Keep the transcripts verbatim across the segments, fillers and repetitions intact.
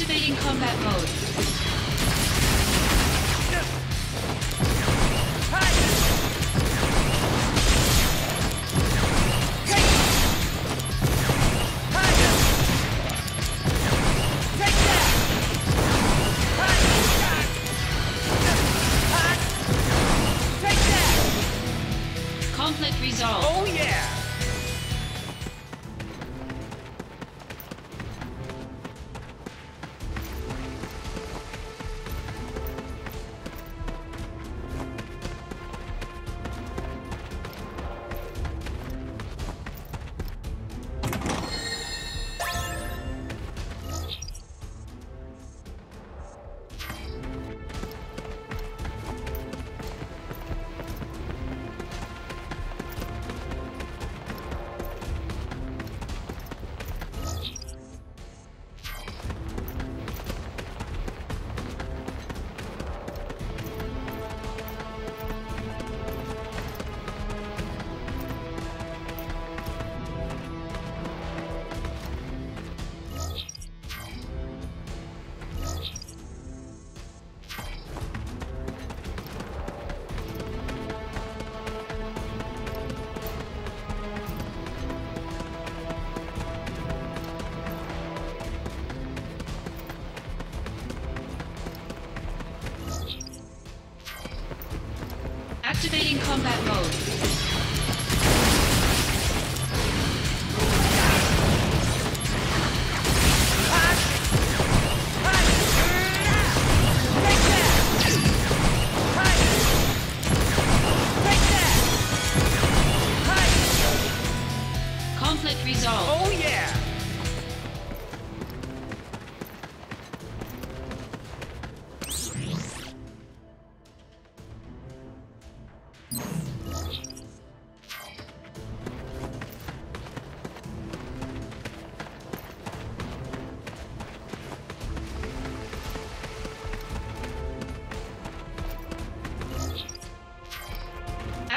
Activating combat mode. Conflict resolved. Oh yeah! Activating combat mode.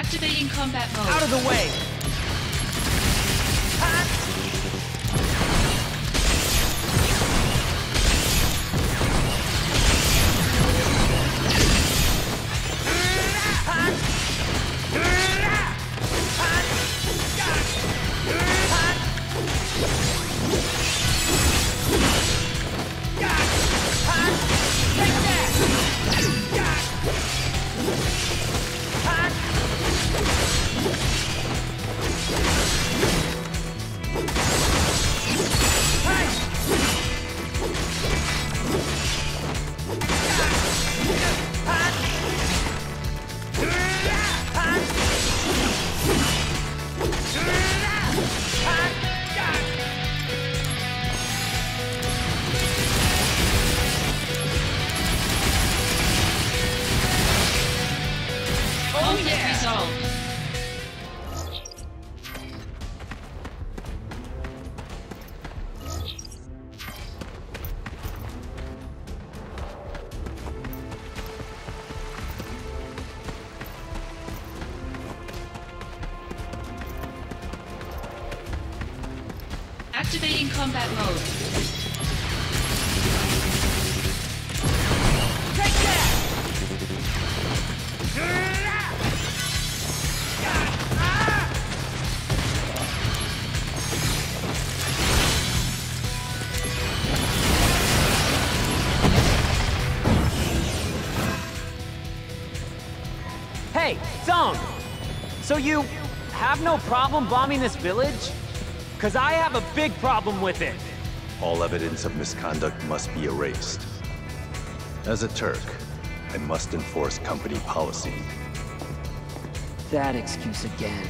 Activating combat mode. Out of the way! Activating combat mode. Hey, Zone! So you have no problem bombing this village? Because I have a big problem with it. All evidence of misconduct must be erased. As a Turk, I must enforce company policy. That excuse again.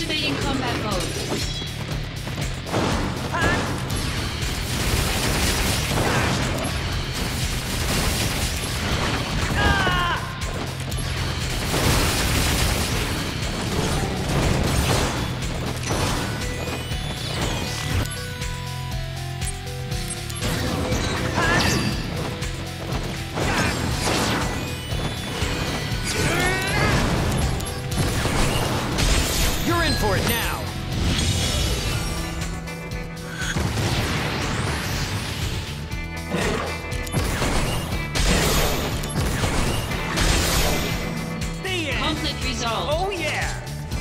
Activating combat mode. For it now. The end. Conflict resolved. Oh yeah.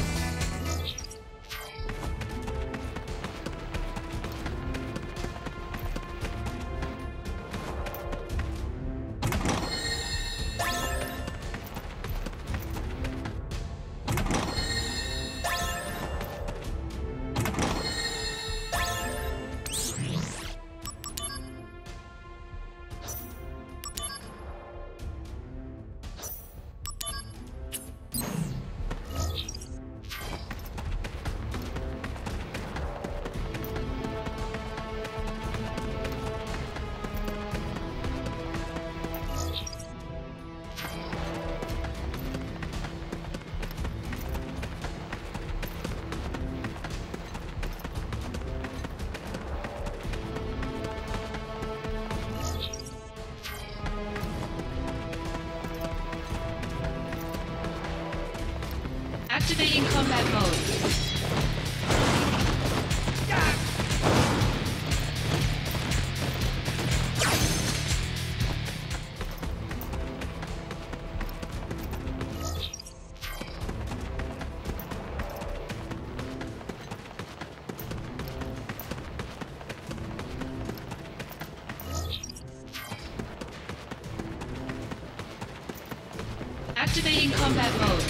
Activating combat mode.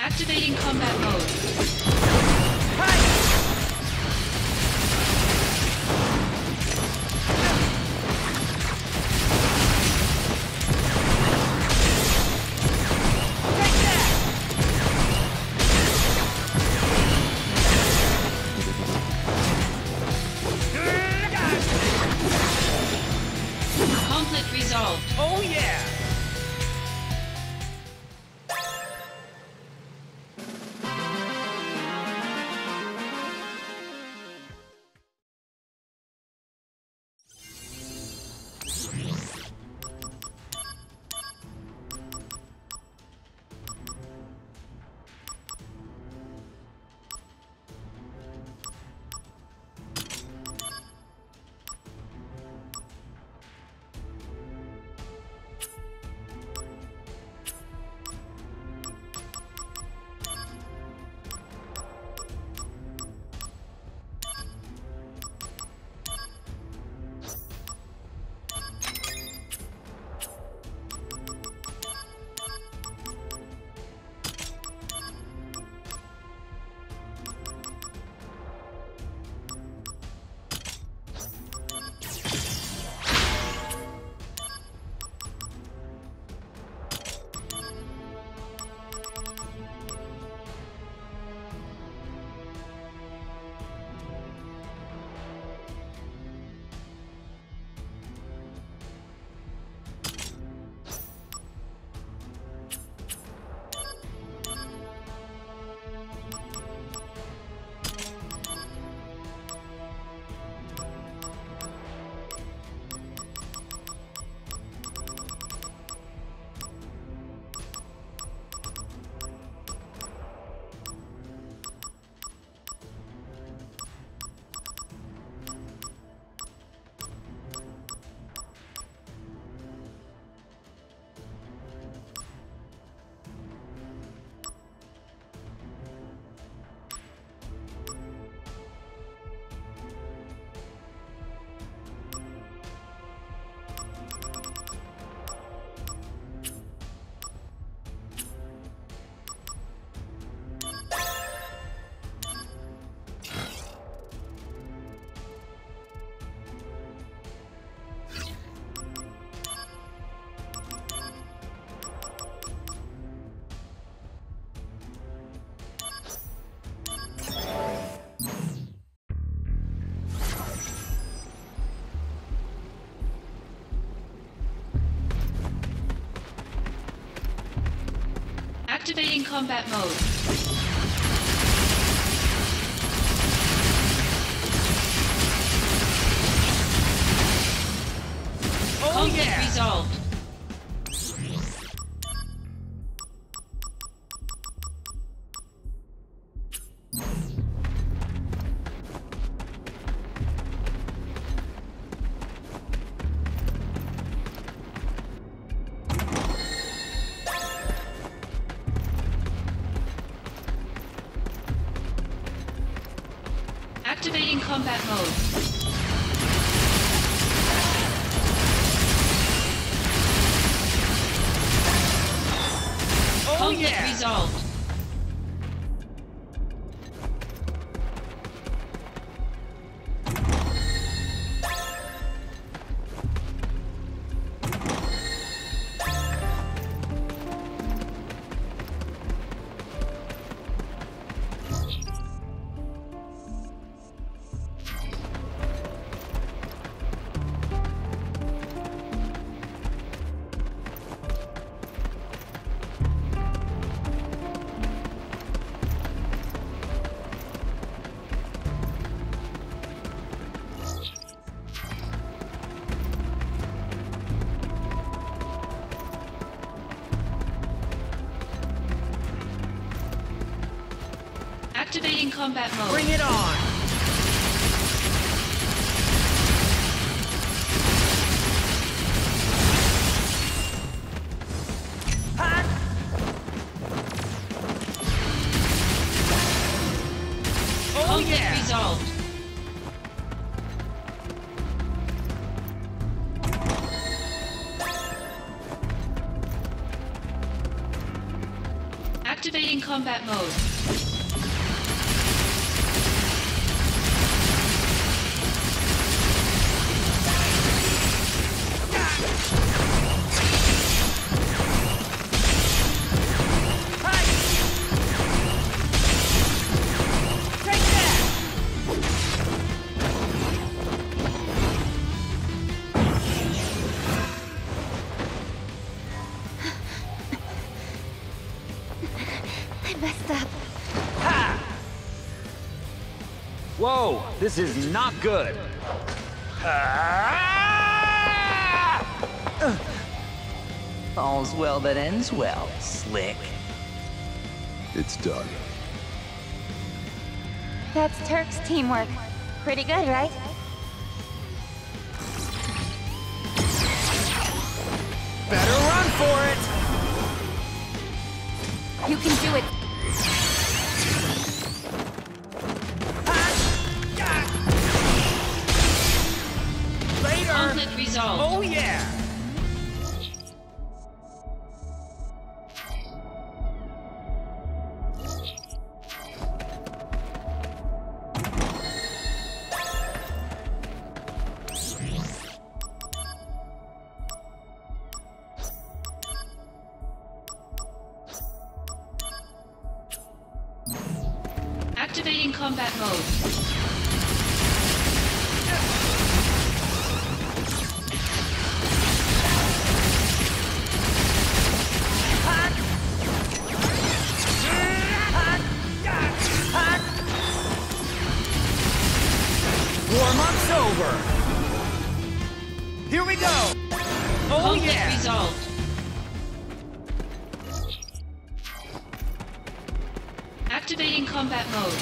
Activating combat mode. Activating combat mode. Conflict resolved. Oh yeah. Activating combat mode. Oh, conflict yeah. resolved. Activating combat mode. Oh, conflict yeah. resolved. Activating combat mode. Bring it on! Oh, conflict yeah. resolved. Activating combat mode. Whoa, this is not good. Ah! Uh. All's well that ends well, Slick. It's done. That's Turk's teamwork. Pretty good, right? Better run for it! You can do it. Oh yeah! Activating combat mode. Warm-up's over. Here we go. Oh conflict yeah. resolved. Activating combat mode.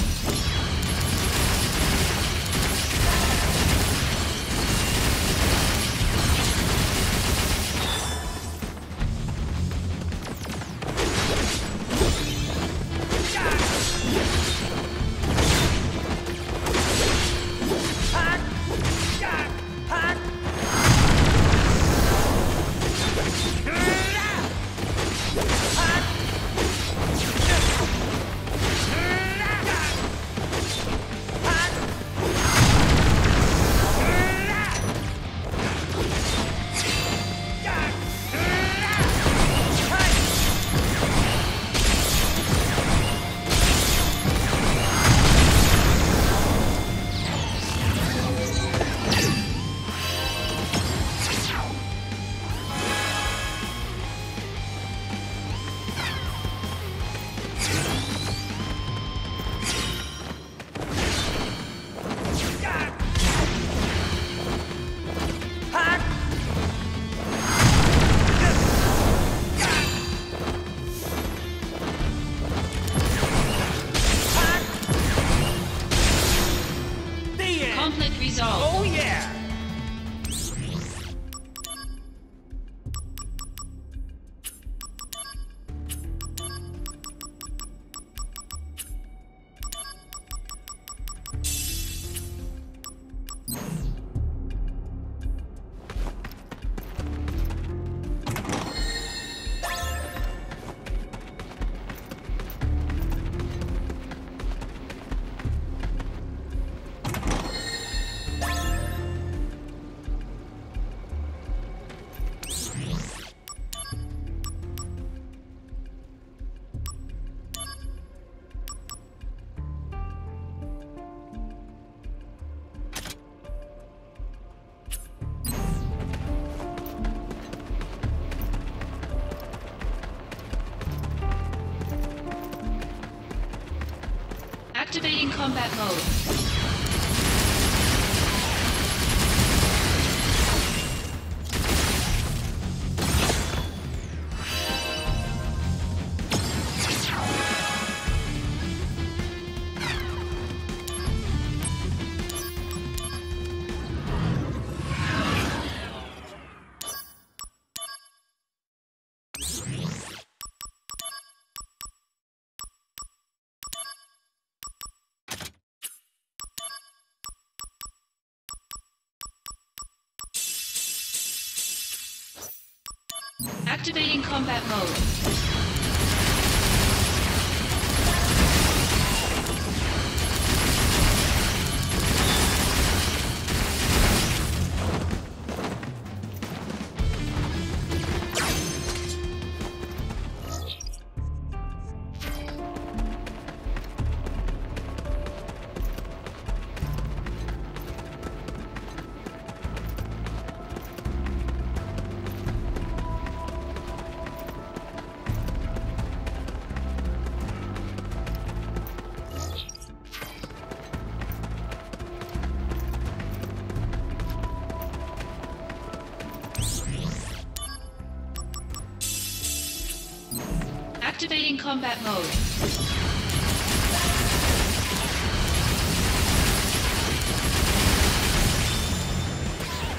result. Oh yeah. Activating combat mode. Activating combat mode. Activating combat mode.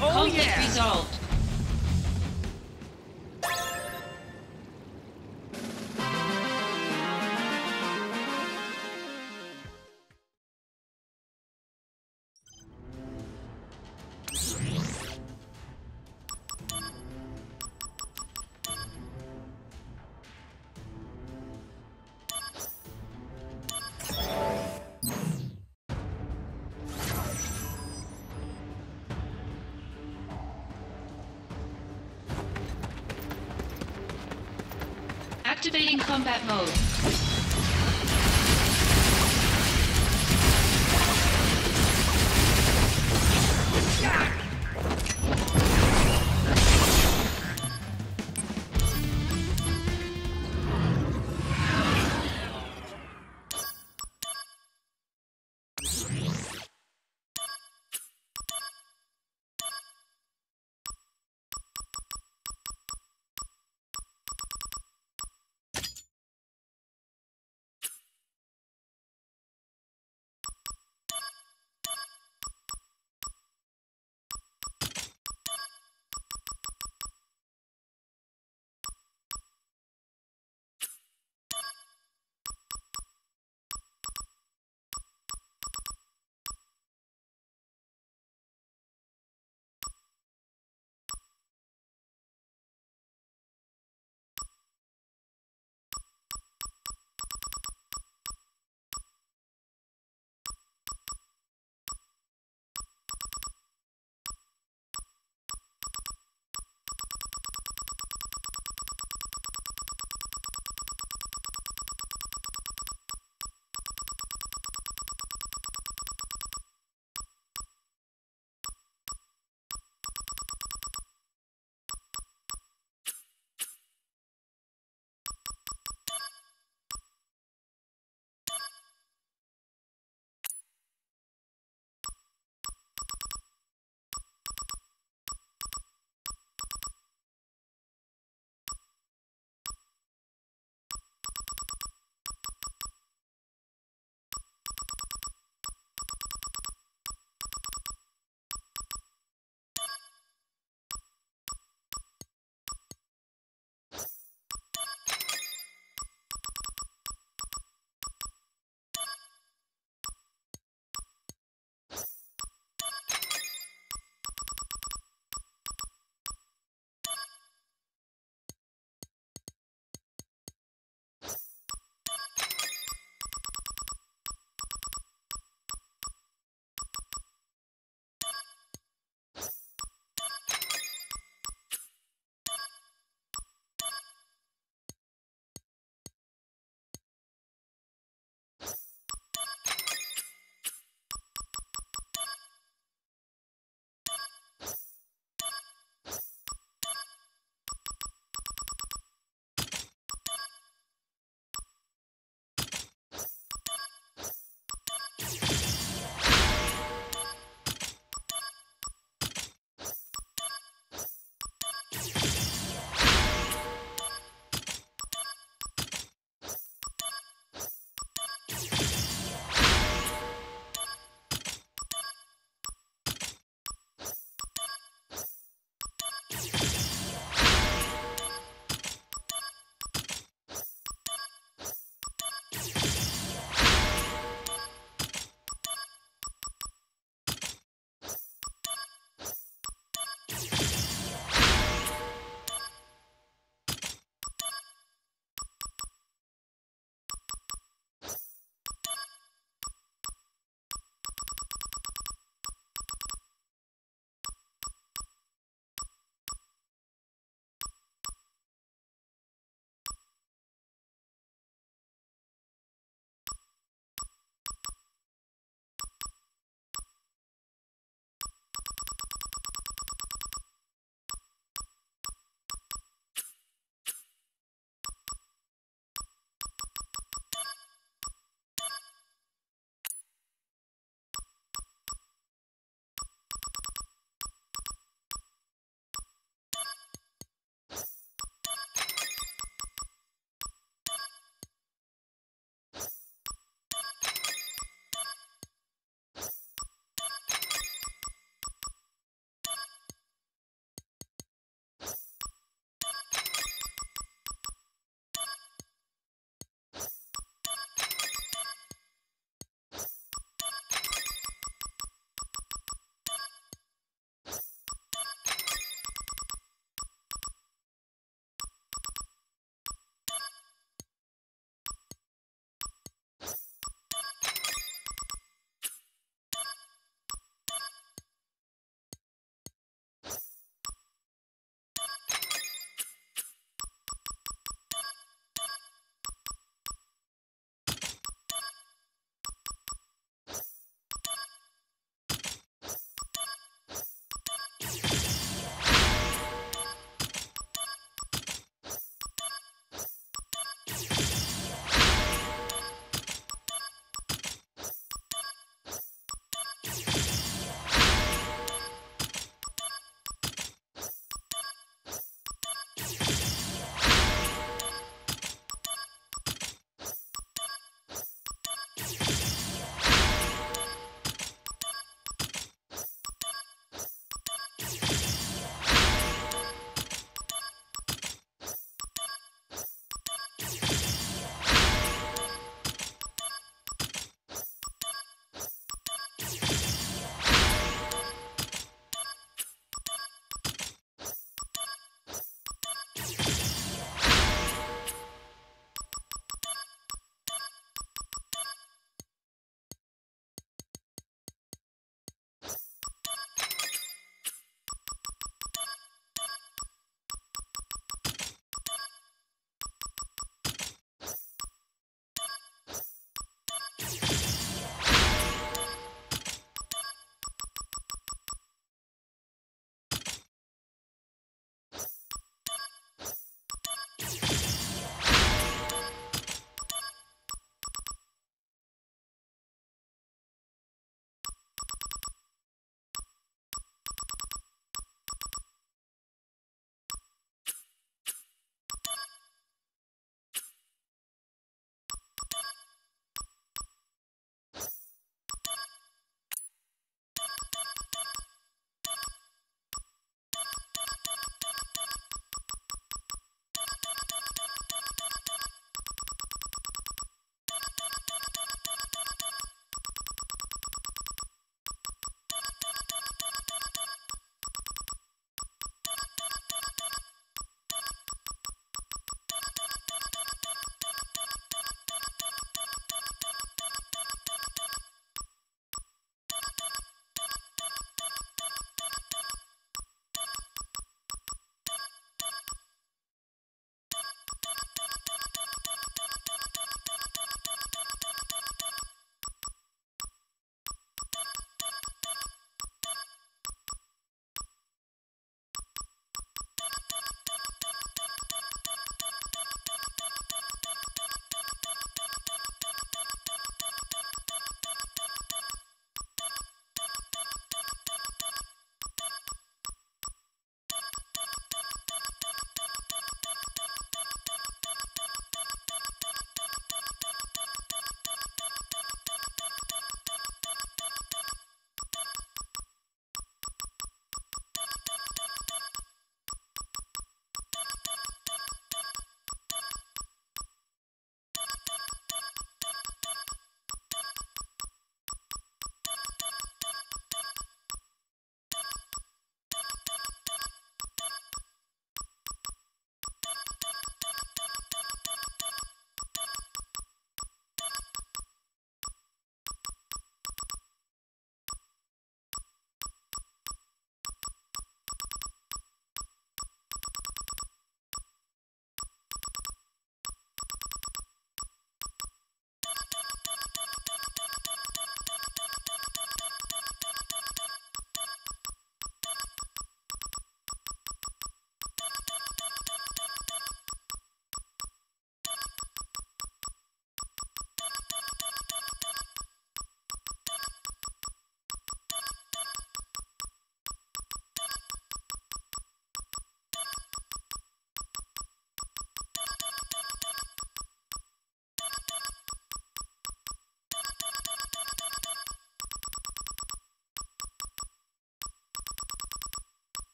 Oh, conflict yeah. resolved. Activating combat mode.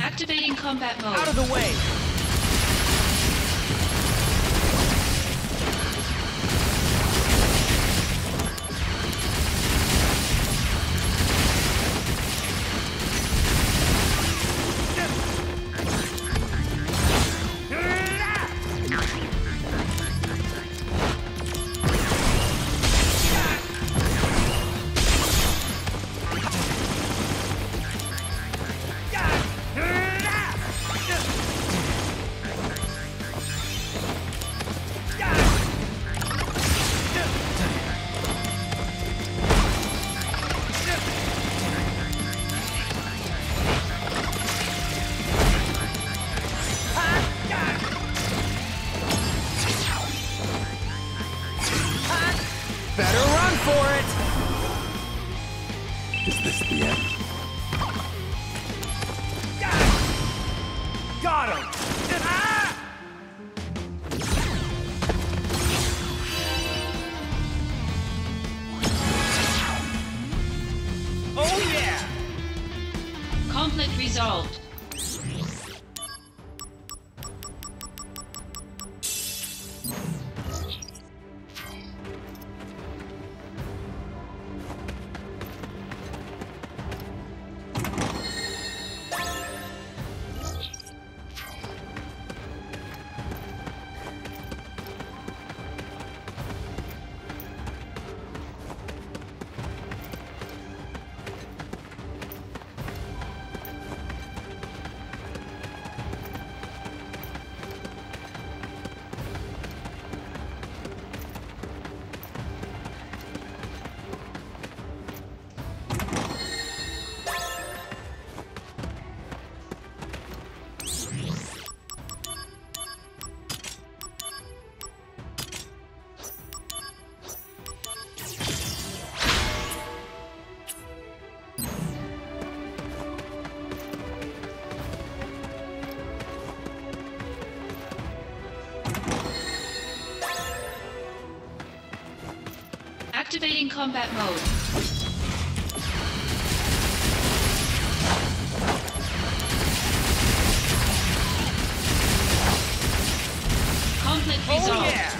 Activating combat mode. Out of the way! Resolved. Activating combat mode. Conflict resolved. Oh, yeah.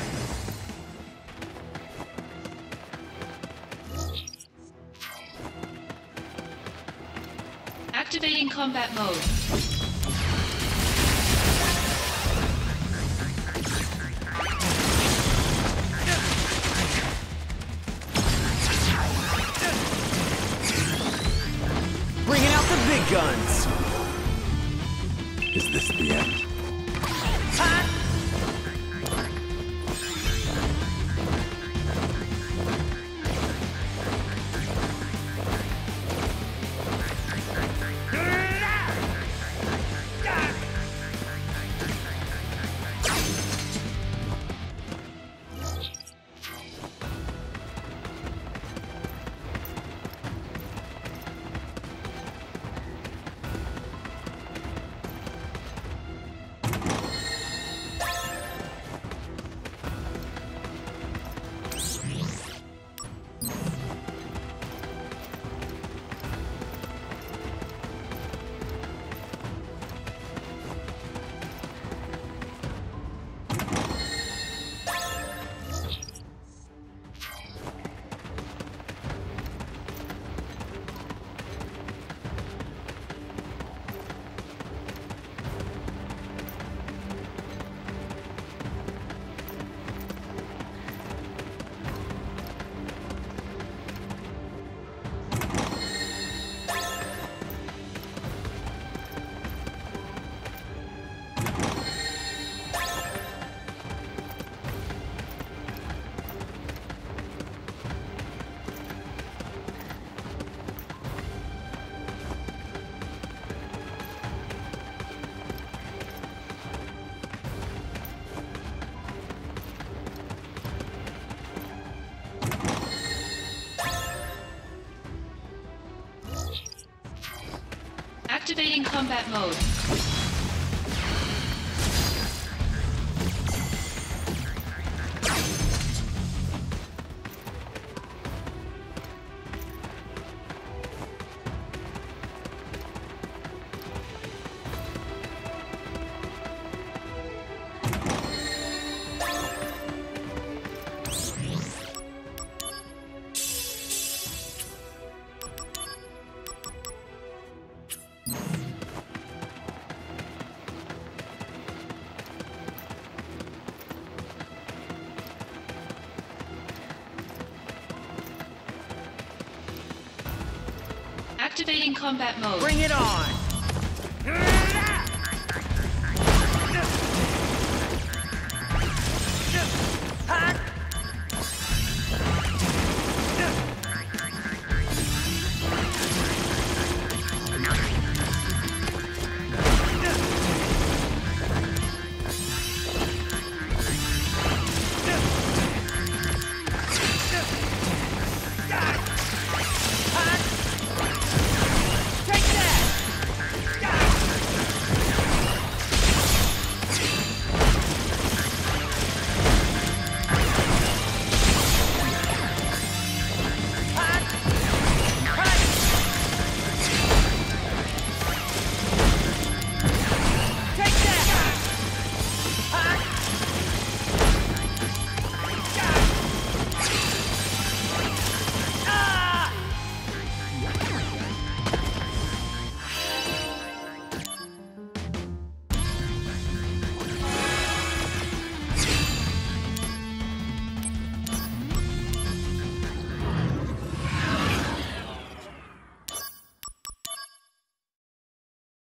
Activating combat mode. Guns. Is this the end? Ha! Activating combat mode. Activating combat mode. Bring it on.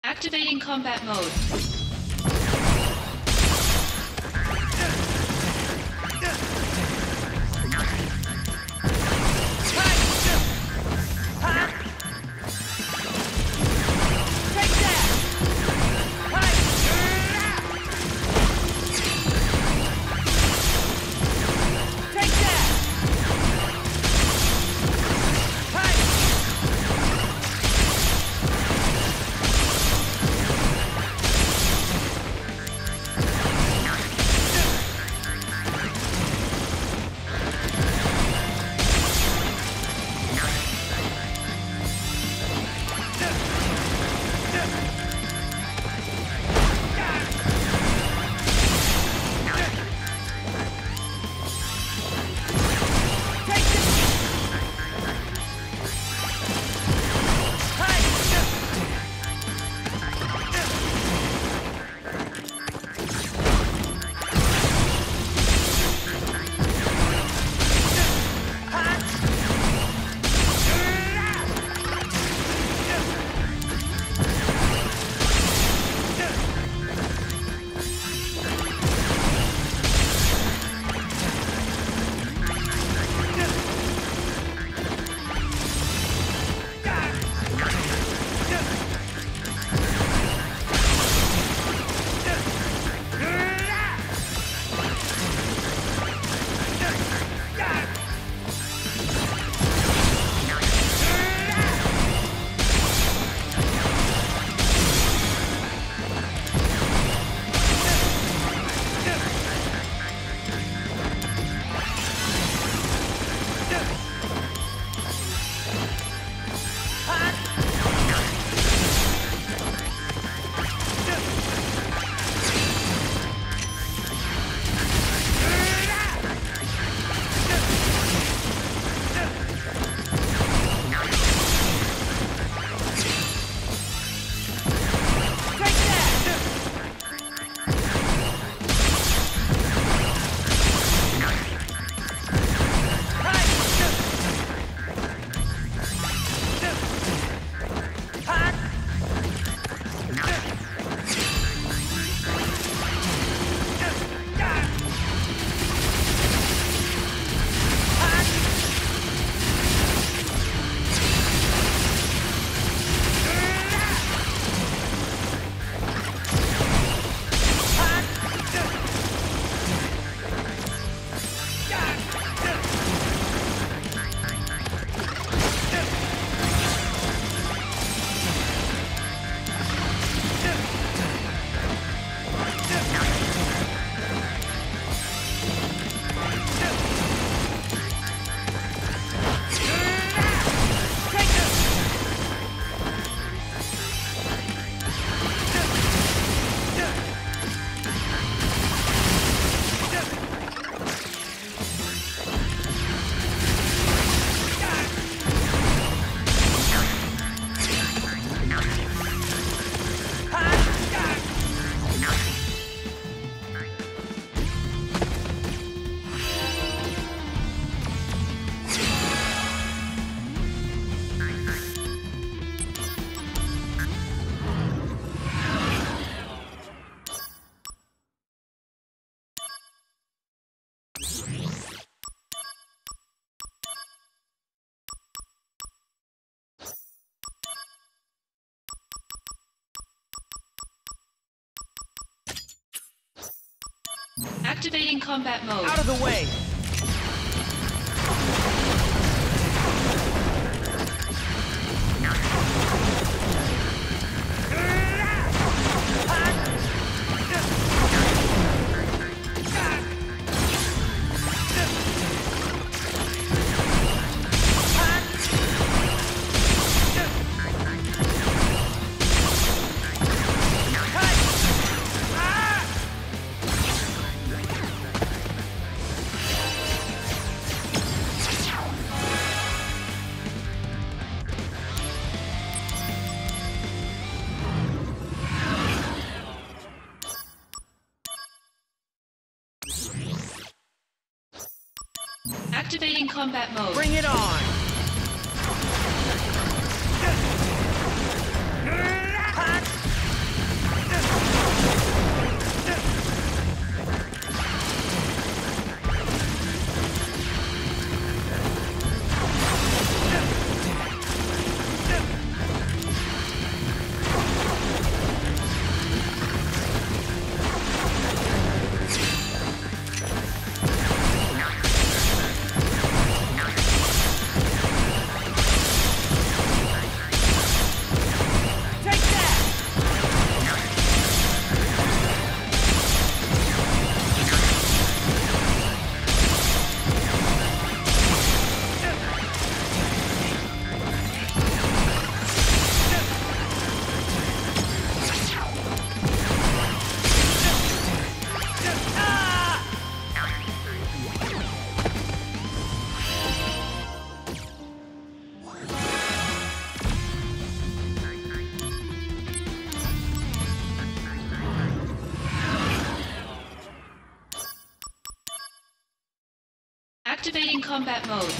Activating combat mode. Activating combat mode. Out of the way! Activating combat mode. Bring it on! Activating combat mode.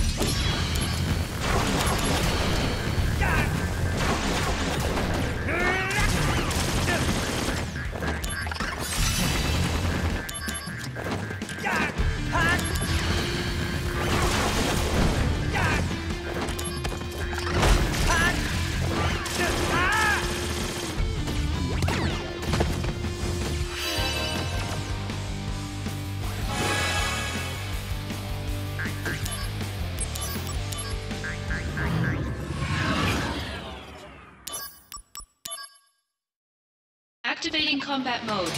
Activating combat mode.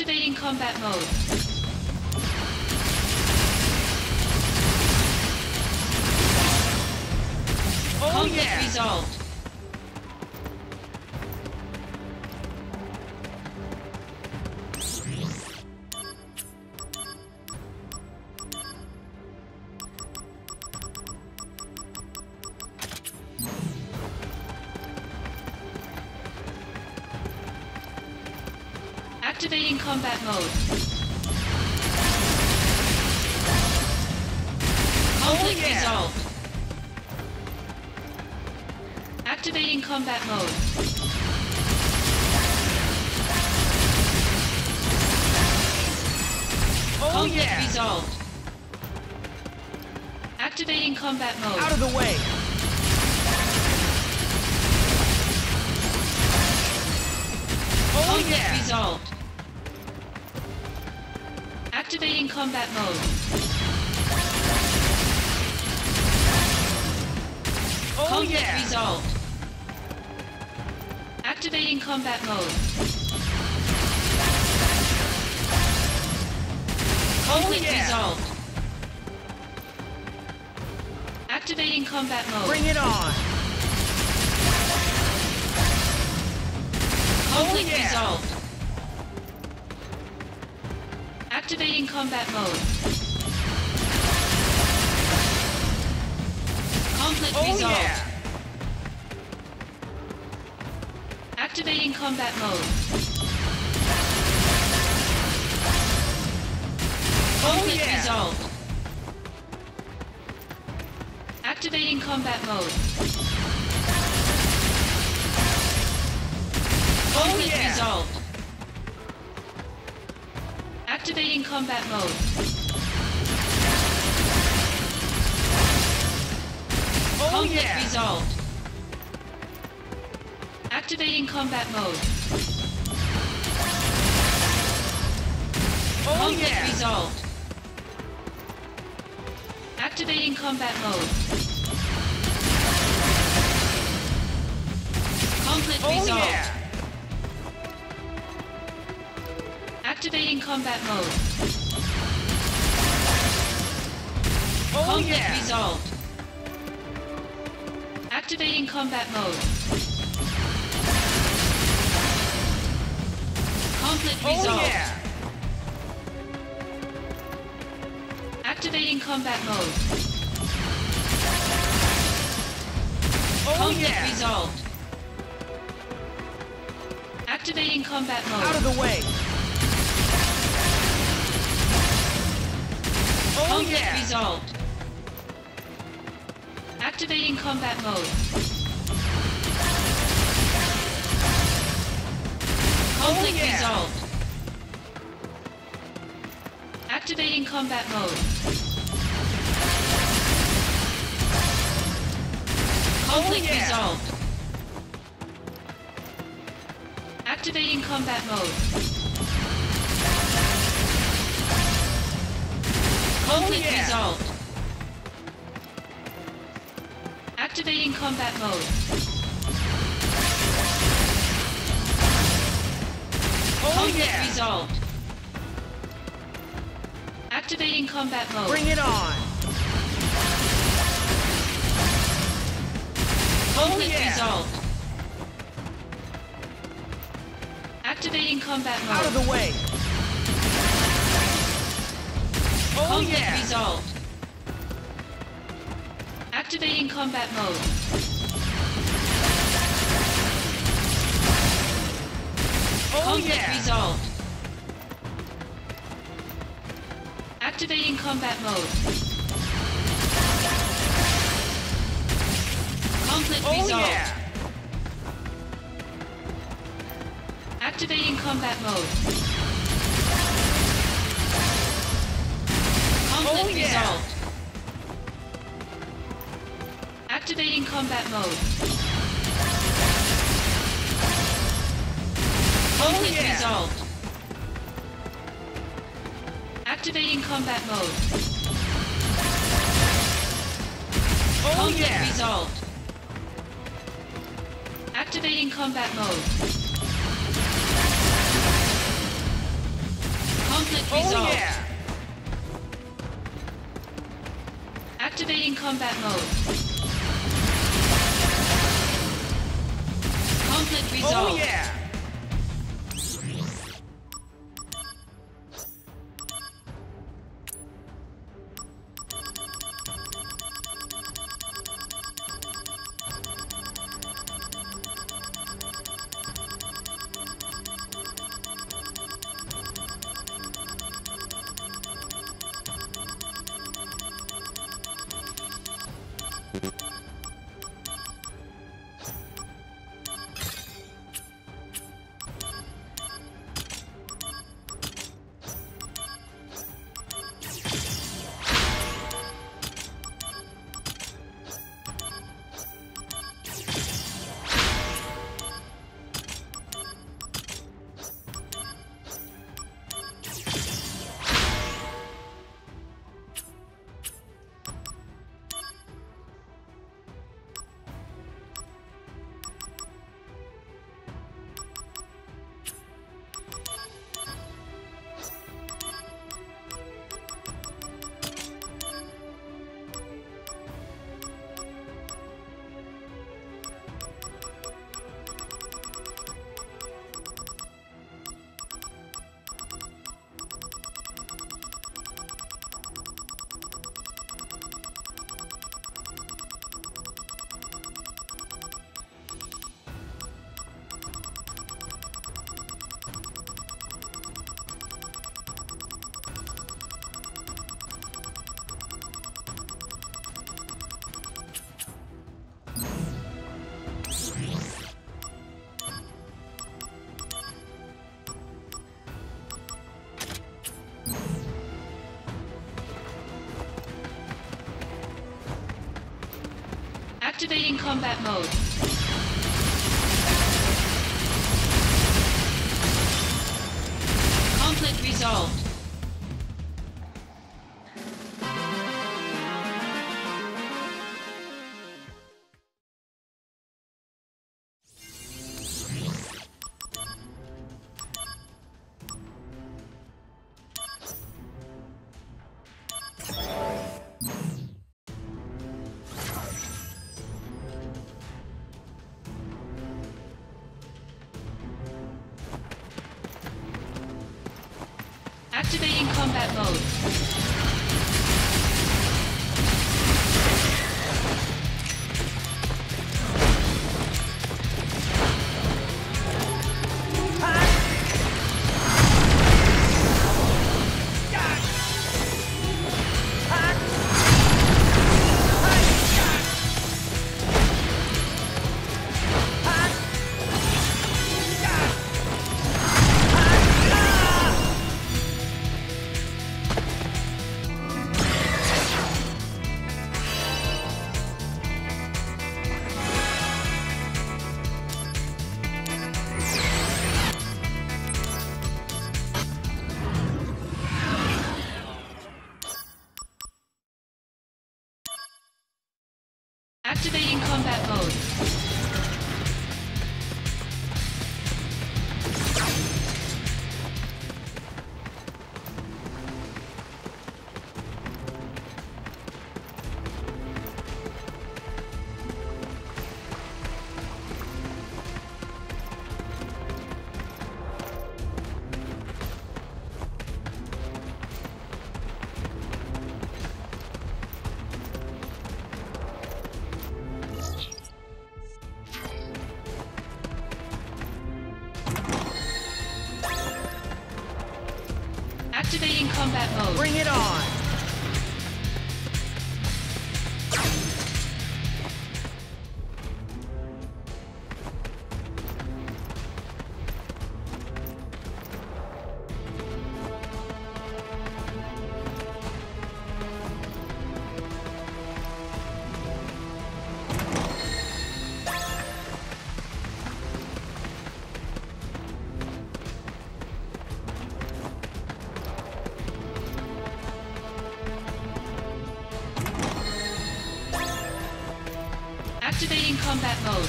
Activating combat mode. Oh, conflict yeah. resolved. Activating combat mode. Conflict oh, yeah. resolved. Activating combat mode. Oh, conflict yeah. resolved. Activating combat mode. Out of the way. Oh, conflict yeah. resolved. Activating combat mode. Oh, conflict yeah. resolved. Activating combat mode. Conflict yeah. resolved. Activating combat mode. Bring it on. Conflict yeah. resolved. Activating combat mode. Conflict oh, resolved. Yeah. Activating combat mode. Conflict oh, yeah. resolved. Activating combat mode. Conflict oh, yeah. resolved. Activating combat mode. Oh, conflict yeah. resolved. Activating combat mode. Oh, conflict yeah. resolved. Activating combat mode. Conflict oh, resolved. Yeah. Activating combat mode. Oh, conflict yeah. resolved. Activating combat mode. Conflict oh, resolved. Yeah. Activating combat mode. Oh, conflict yeah. resolved. Activating combat mode. Out of the way. Oh, conflict yeah. resolved. Activating combat mode. Conflict oh, yeah. resolved. Activating combat mode. Conflict oh, yeah. resolved. Activating combat mode. Conflict oh, yeah. resolved. Activating combat mode. Conflict oh, yeah. resolved. Activating combat mode. Bring it on. Conflict oh, yeah. resolved. Activating combat mode. Out of the way. Oh, conflict yeah. resolved. Activating combat mode. Conflict oh, yeah. resolved. Activating combat mode. Conflict oh, resolved. Yeah. Activating combat mode. Conflict oh, yeah. resolved. Activating combat mode. Conflict oh, yeah. resolved. Activating combat mode. Oh, conflict yeah. resolved. Activating combat mode. Conflict resolved. Oh, yeah. Activating combat mode. Conflict resolved. Oh, yeah. Activating combat mode. Conflict resolved. Activating combat mode. Activating combat mode. Activating combat mode. Bring it on! Activating combat mode.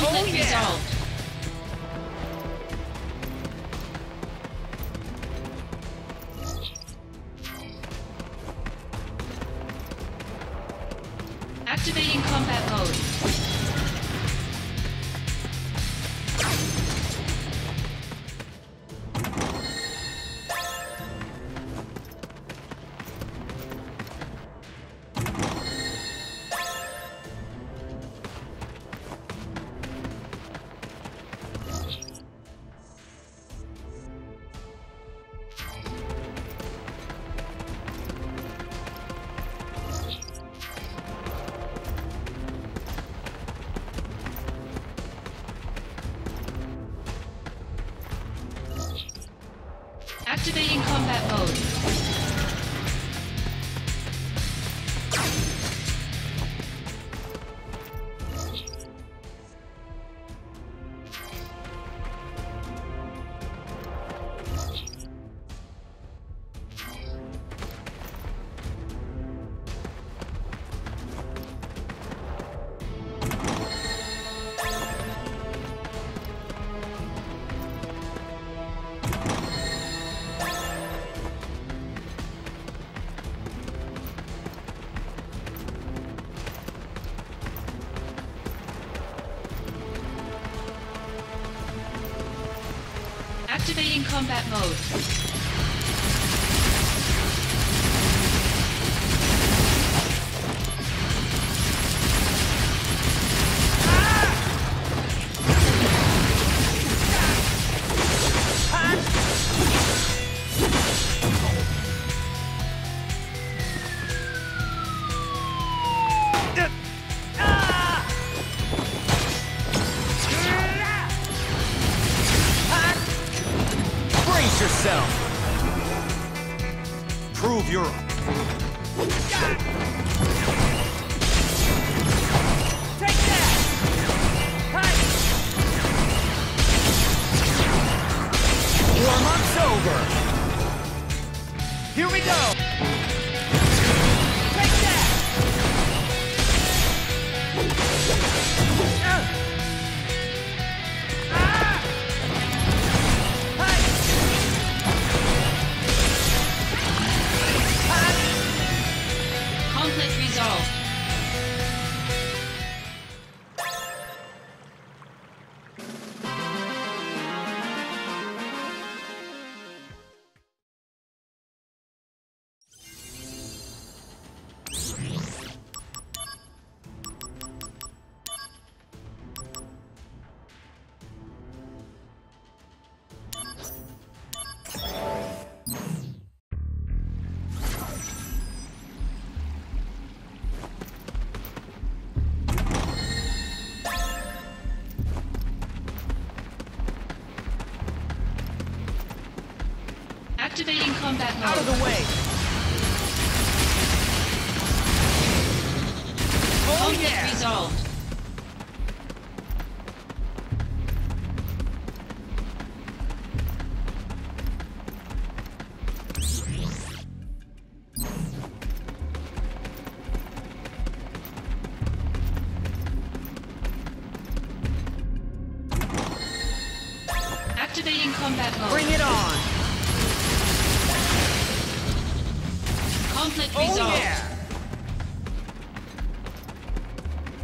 Conflict oh, yeah. resolved. Activating combat mode. Activating combat mode. Activating combat mode. Yourself. Prove your take that. Hey. Warm-up's over. Here we go. Take that. Uh. Conflict resolved. Activating combat mode. Out of the way. Oh, yeah. Resolved. Activating combat mode. Bring it on. Conflict resolved. Oh, yeah.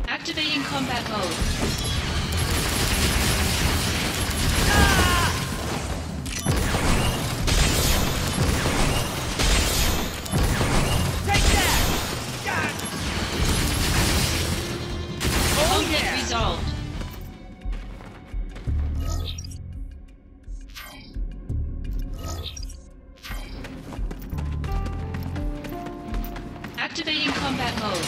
Activating combat mode. Ah! Take that! Ah! Oh, conflict yeah. resolved. Activating combat mode.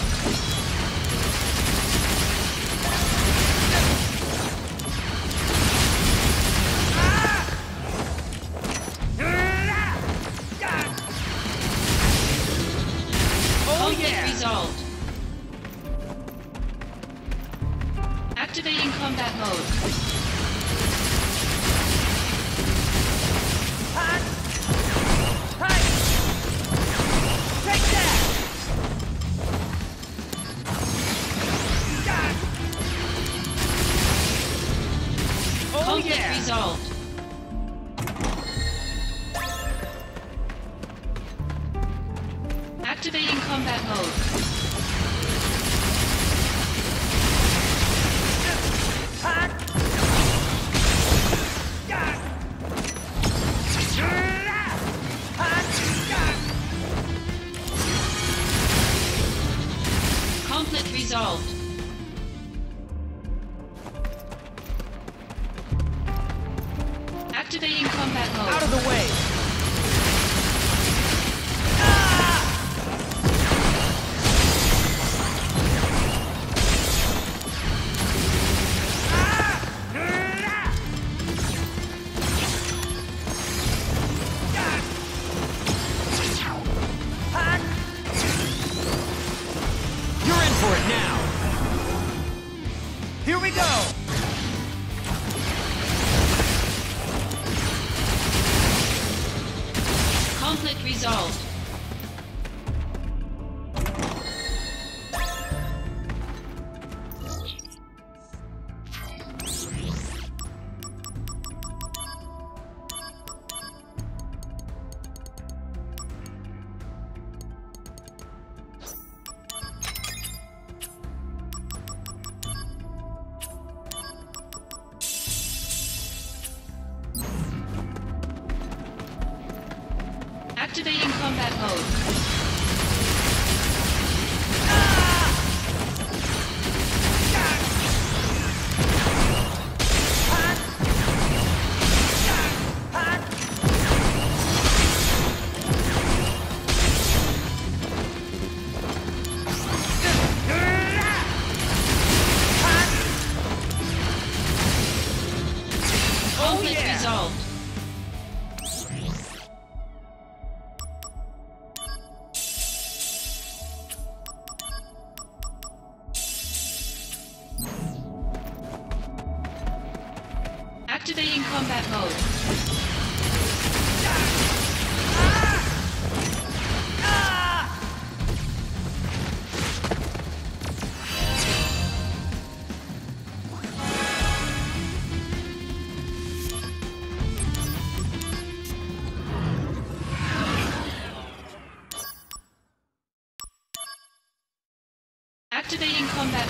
Oh, yeah. Resolved. Activating combat mode. Project yeah. resolved. Activating combat mode. Conflict resolved. Activating combat mode. Out of the way. For it now. Here we go. Conflict resolved. Activating combat mode. Conflict oh, yeah. resolved. Activating combat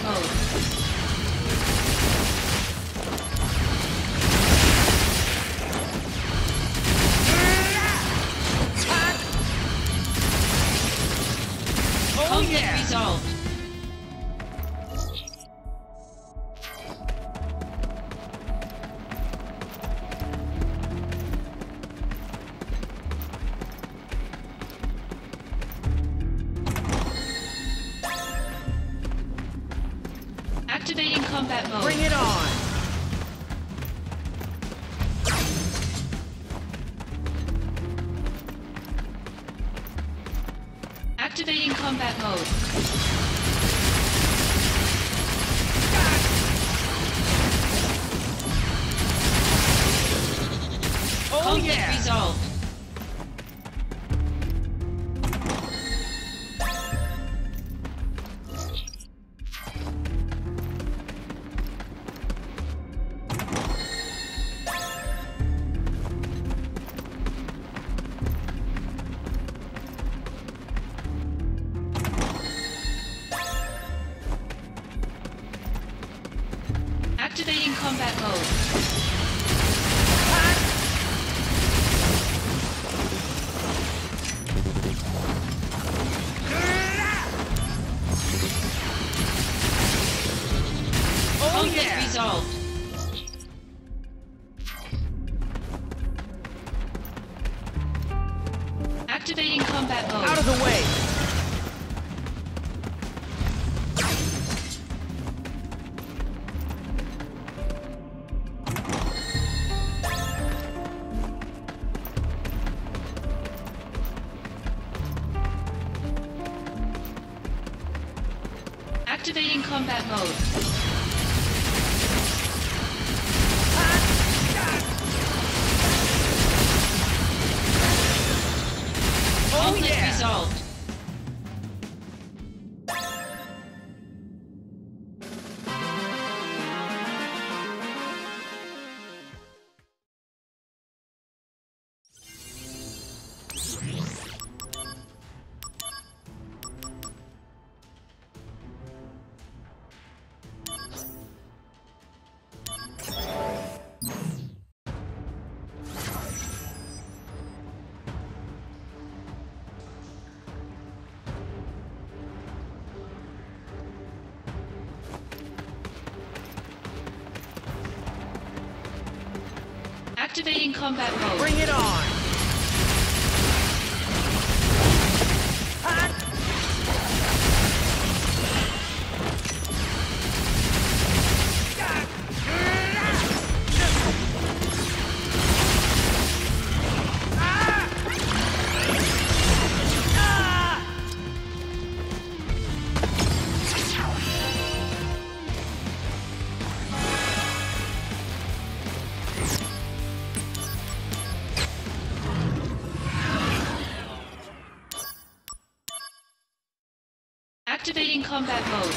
mode. Activating combat mode. Resolved. Activating combat mode. Bring it on. Activating combat mode. Oh, Conflict yeah. resolved. Activating combat mode. Oh, Conflict yeah. resolved. Activating combat mode. Out of the way. Activating combat mode. Oh, Conflict yeah. resolved. Activating combat mode. Bring it on! Act Activating combat mode.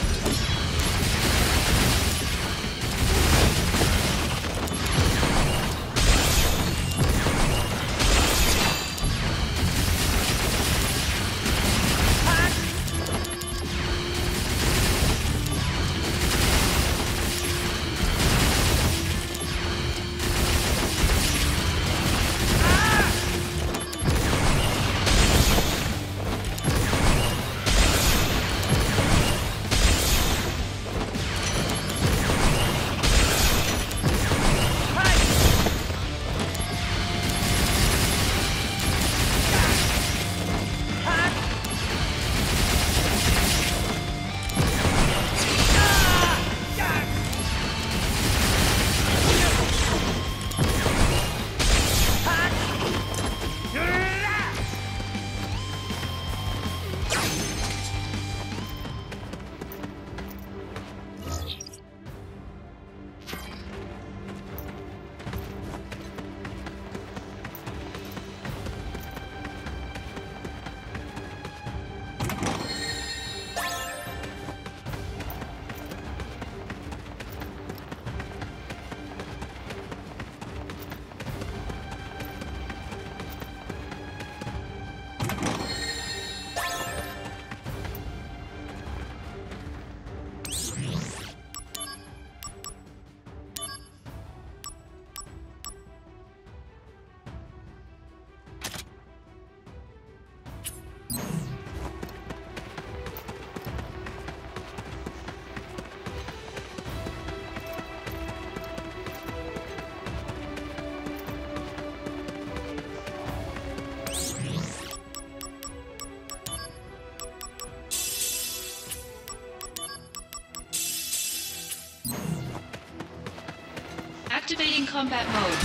Activating combat mode.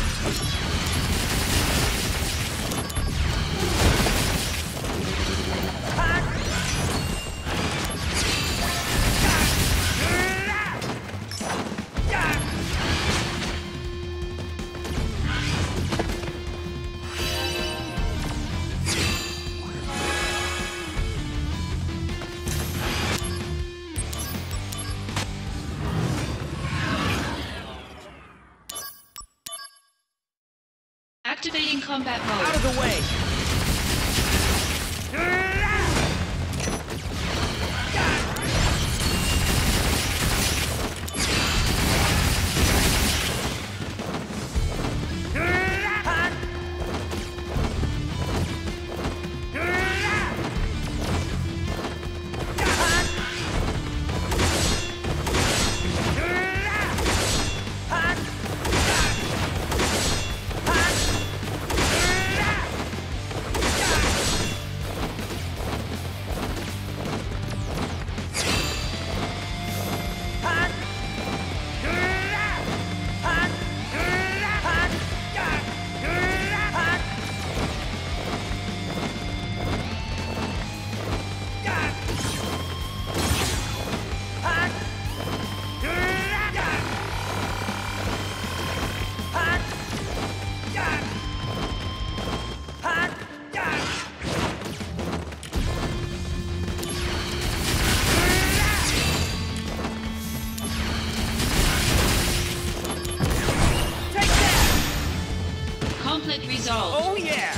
Activating combat mode. Out of the way! Oh yeah!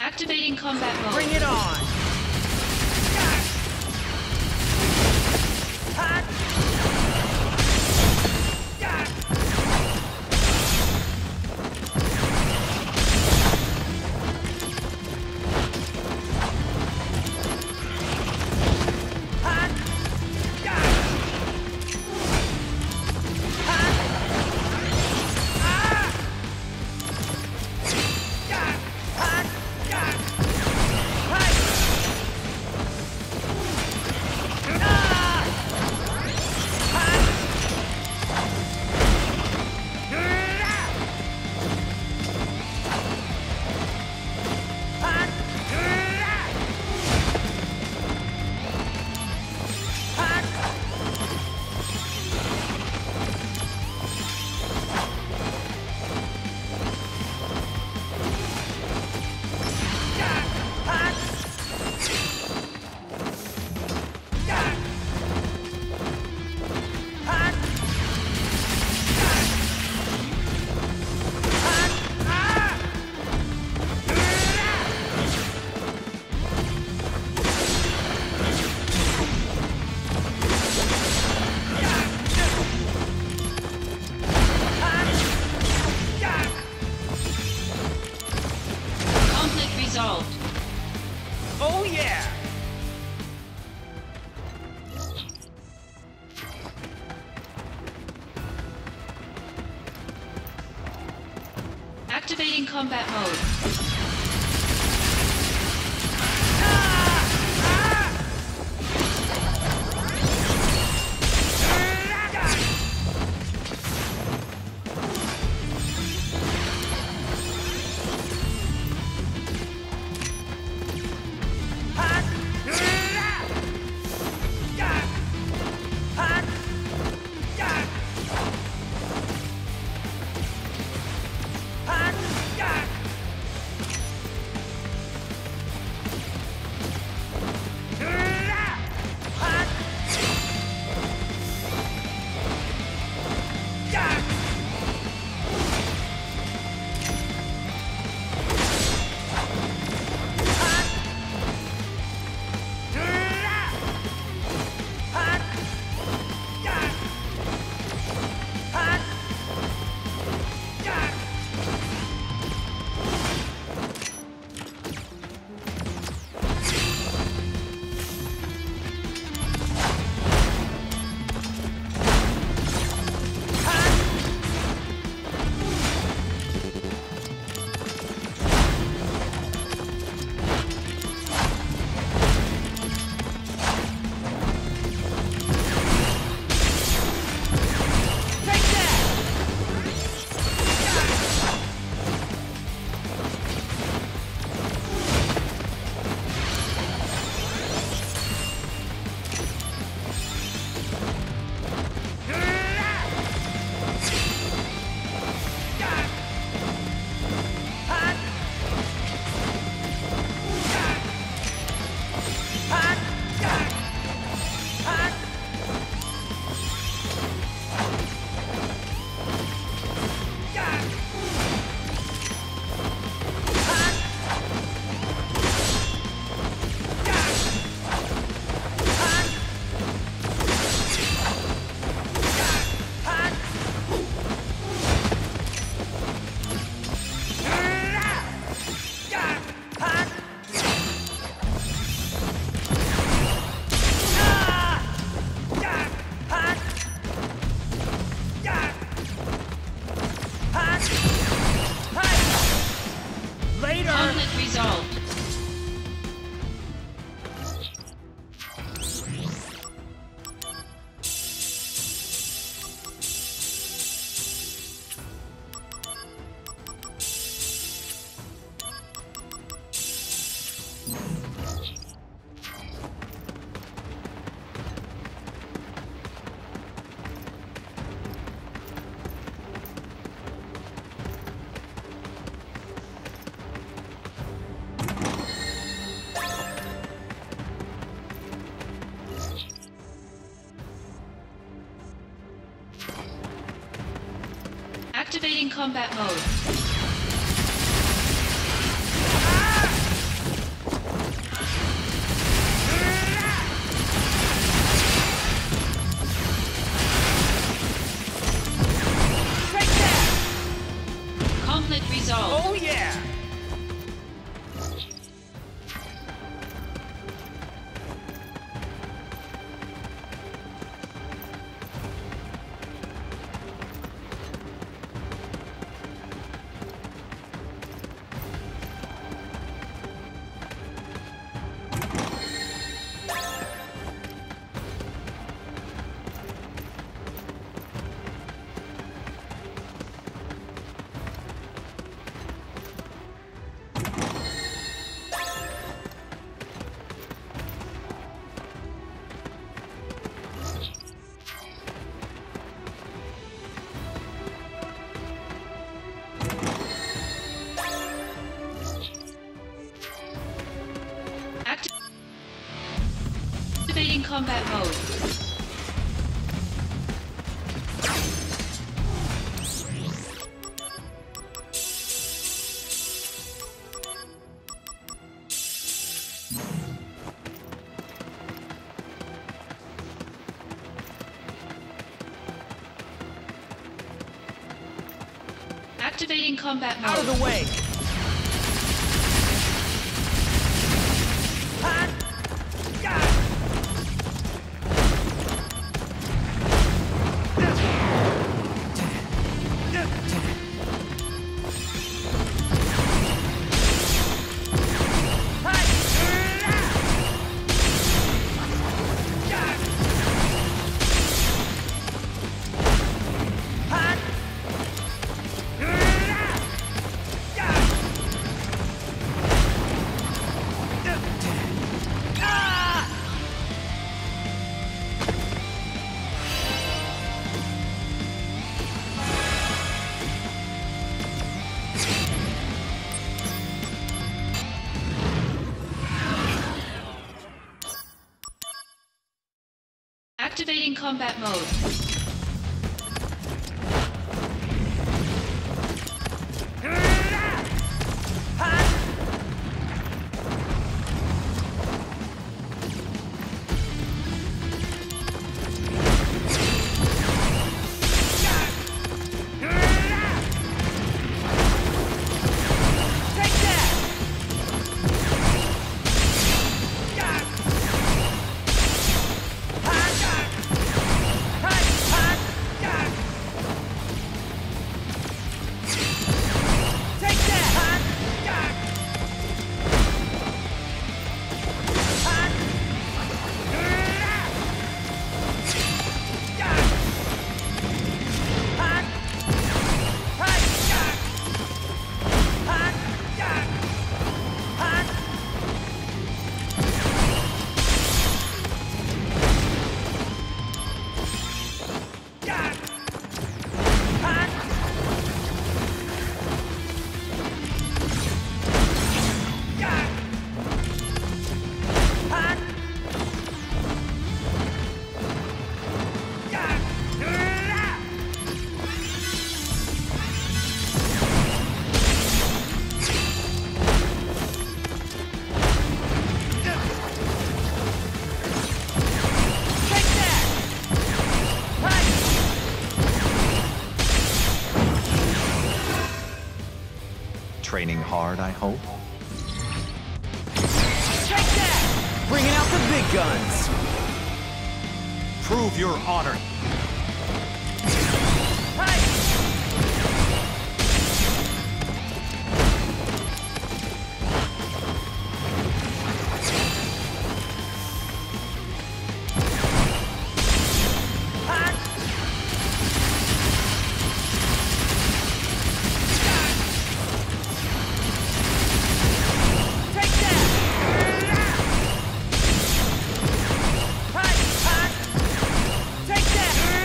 Activating combat mode. Bring it on! Activating combat mode. Activating combat mode. Combat mode. Activating combat mode. Out of the way. Activating combat mode. Training hard, I hope. Take that! Bringing out the big guns! Prove your honor! Take that!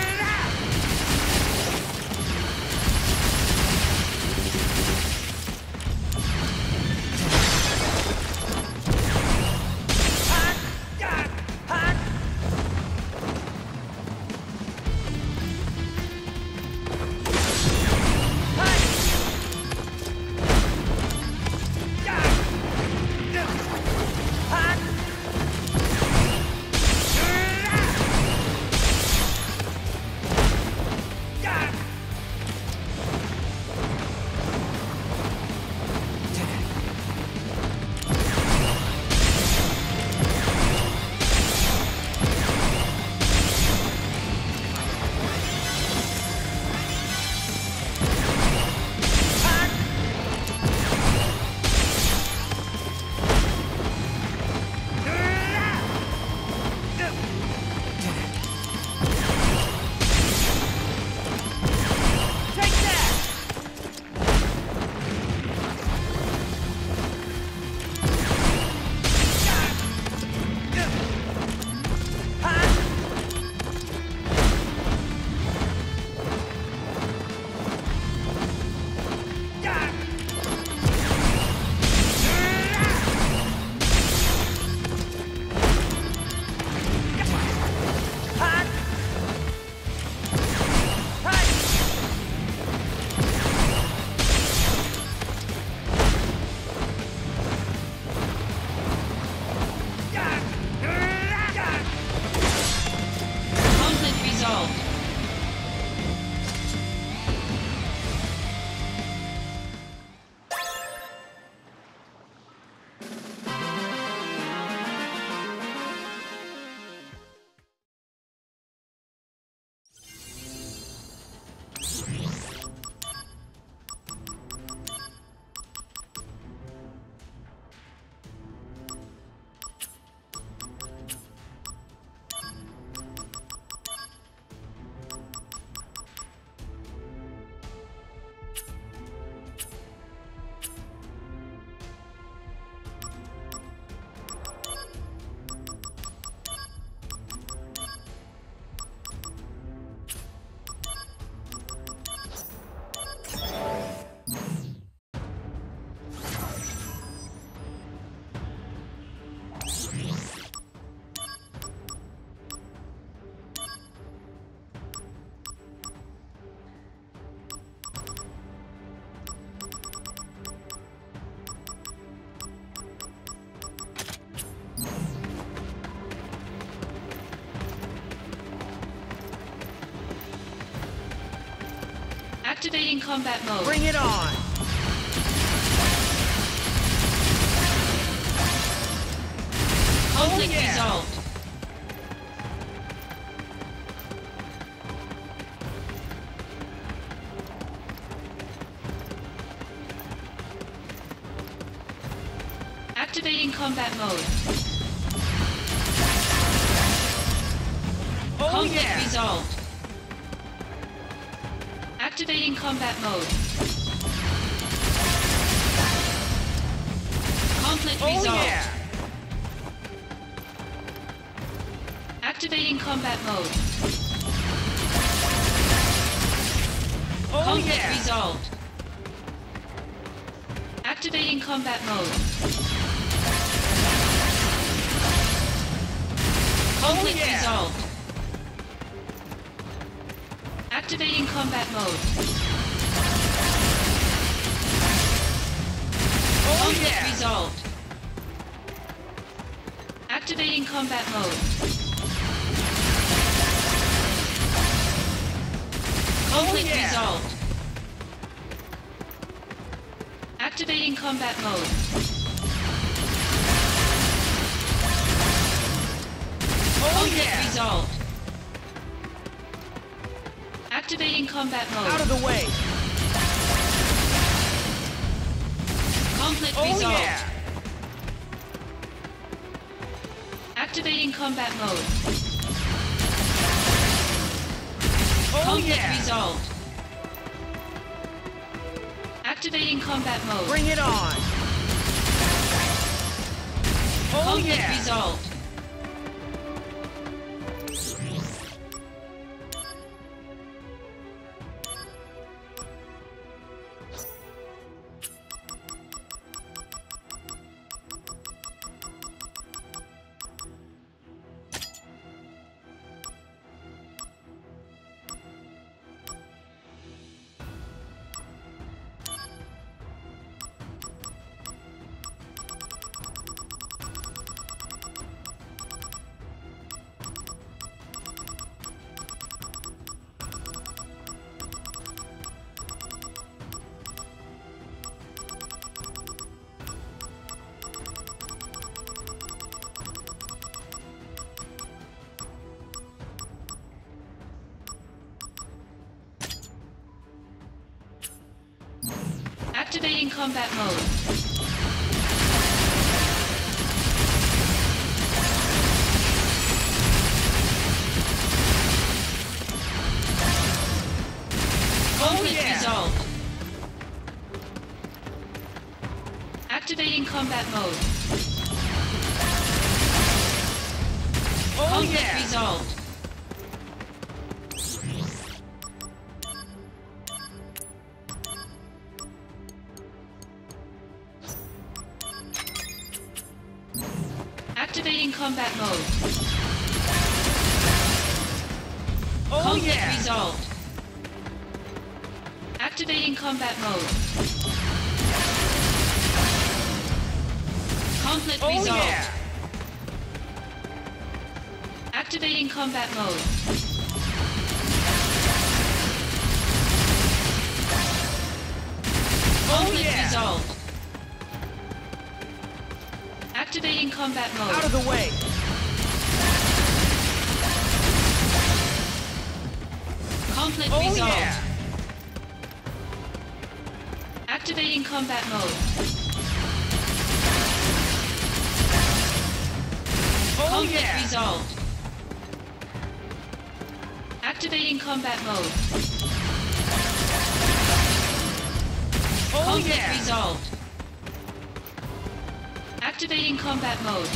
Activating combat mode. Bring it on! Conflict oh, yeah. resolved. Activating combat mode. Oh, conflict yeah. resolved. Activating combat mode. Conflict oh, resolved. Yeah. Activating combat mode. Oh, conflict yeah. resolved. Activating combat mode. Conflict oh, yeah. resolved. Activating combat mode. Oh, conflict yeah. resolved. Activating combat mode. Conflict oh, yeah. resolved. Activating combat mode. Oh, conflict yeah. resolved. Activating combat mode. Out of the way. Conflict oh, resolved. Yeah. Activating combat mode. Oh, conflict yeah. resolved. Activating combat mode. Bring it on. Oh, conflict yeah. resolved. Activating combat mode. Conflict oh, yeah. resolved. Activating combat mode. Oh, conflict yeah. resolved. Activating combat mode. Oh, conflict yeah. resolved. Activating combat mode. Conflict oh, resolved. Yeah. Activating combat mode. Conflict oh, yeah. resolved. Activating combat mode. Out of the way. Conflict oh, resolved. Yeah. Activating combat mode. Oh, conflict yeah. resolved. Activating combat mode. Oh, conflict yeah. resolved. Activating combat mode.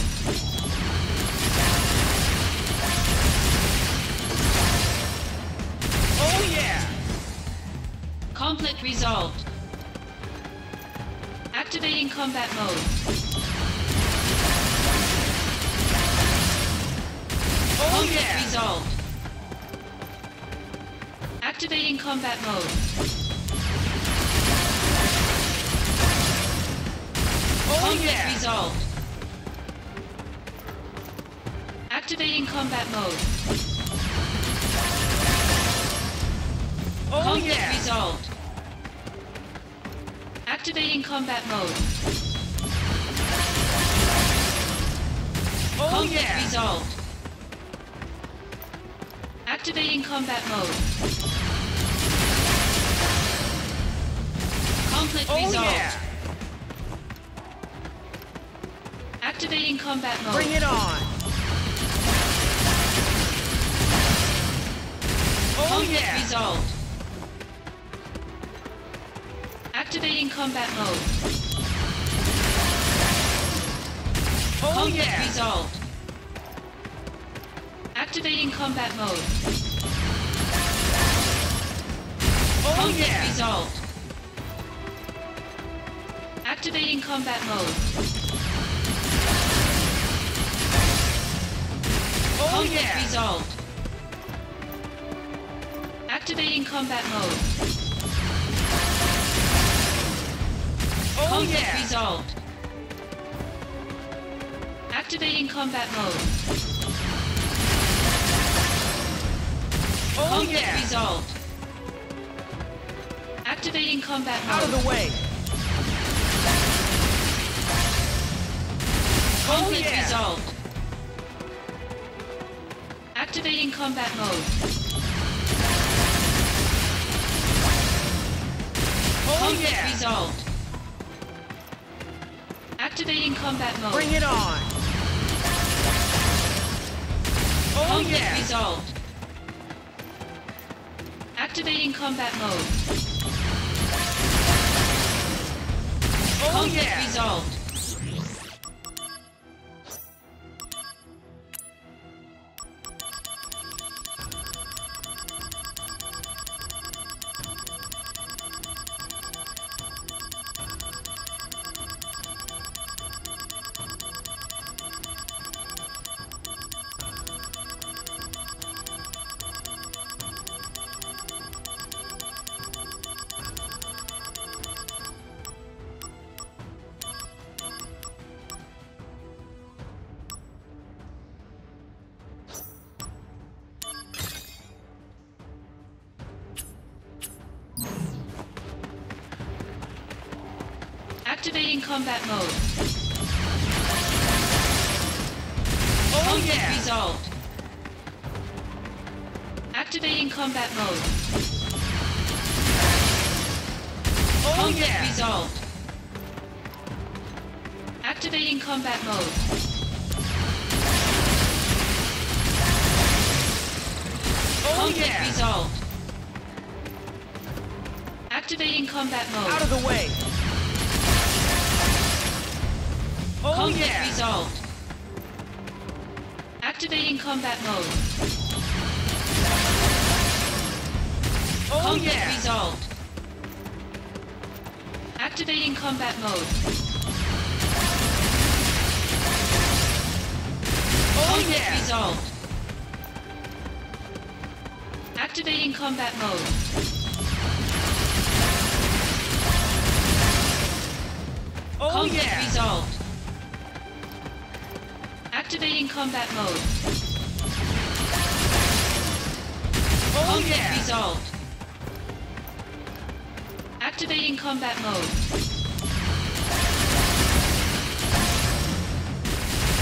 Oh yeah! Conflict resolved. Activating combat mode. Oh conflict yeah! resolved. Activating combat mode. Oh conflict yeah! resolved. Activating combat mode. Oh, conflict yeah. resolved. Activating combat mode. Oh, combat yeah. resolved. Activating combat mode. Conflict oh, resolved. Yeah. Activating combat mode. Bring it on. Oh, conflict yeah. resolved. Activating combat mode. Oh, conflict yeah. resolved. Activating combat mode. Oh, conflict yeah. resolved. Activating combat mode. Oh, conflict yeah. resolved. Activating combat mode. Oh, conflict yeah. resolved. Activating combat mode. Oh, conflict yeah. resolved. Activating combat mode. Out of the way. Conflict oh, yeah. resolved. Activating combat mode. Oh, conflict yeah. resolved. Activating combat mode. Bring it on. Oh, conflict yeah. resolved. Activating combat mode. Oh, conflict yeah. resolved. Activating combat mode. Oh, conflict yeah. resolved. Activating combat mode. Oh, conflict yeah. resolved. Activating combat mode. Oh, conflict yeah. resolved. Activating combat mode. Out of the way. Oh, conflict yeah. resolved. Activating combat mode. Oh, conflict yeah. resolved. Activating combat mode. Oh, conflict yeah. resolved. Activating combat mode. Oh, conflict yeah. resolved. Activating combat mode. Oh, conflict yeah. resolved. Activating combat mode.